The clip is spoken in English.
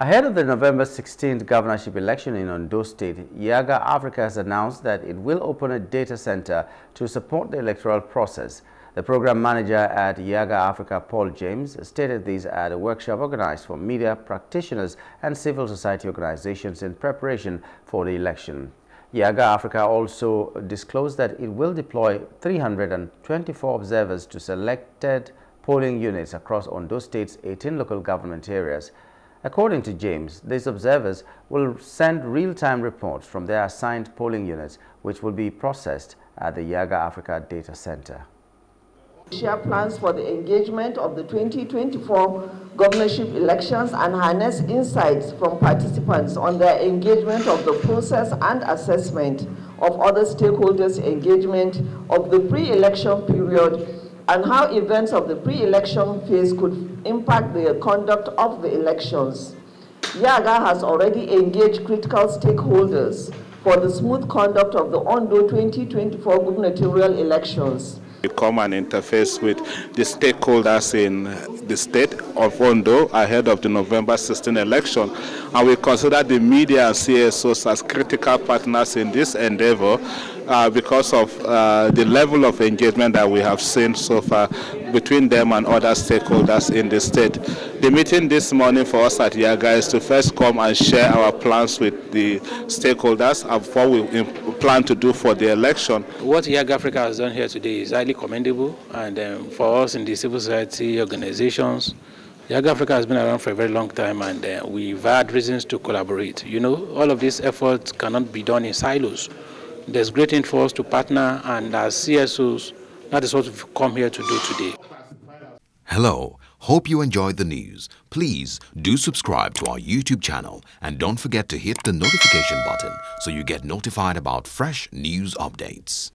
Ahead of the November 16th governorship election in Ondo State, YIAGA Africa has announced that it will open a data center to support the electoral process. The program manager at YIAGA Africa, Paul James, stated this at a workshop organized for media practitioners and civil society organizations in preparation for the election. YIAGA Africa also disclosed that it will deploy 324 observers to selected polling units across Ondo State's 18 local government areas. According to James, these observers will send real-time reports from their assigned polling units, which will be processed at the YIAGA Africa Data Center. Share plans for the engagement of the 2024 governorship elections and harness insights from participants on their engagement of the process and assessment of other stakeholders' engagement of the pre-election period and how events of the pre-election phase could impact the conduct of the elections. YIAGA has already engaged critical stakeholders for the smooth conduct of the Ondo 2024 gubernatorial elections. We come and interface with the stakeholders in the state of Ondo ahead of the November 16 election, and we consider the media and CSOs as critical partners in this endeavor because of the level of engagement that we have seen so far between them and other stakeholders in the state. The meeting this morning for us at YIAGA is to first come and share our plans with the stakeholders and what we plan to do for the election. What YIAGA Africa has done here today is highly commendable, and for us in the civil society organizations, YIAGA Africa has been around for a very long time, and we've had reasons to collaborate. You know, all of these efforts cannot be done in silos. There's great need for us to partner, and as CSOs, that is what we've come here to do today. Hello, hope you enjoyed the news. Please do subscribe to our YouTube channel and don't forget to hit the notification button so you get notified about fresh news updates.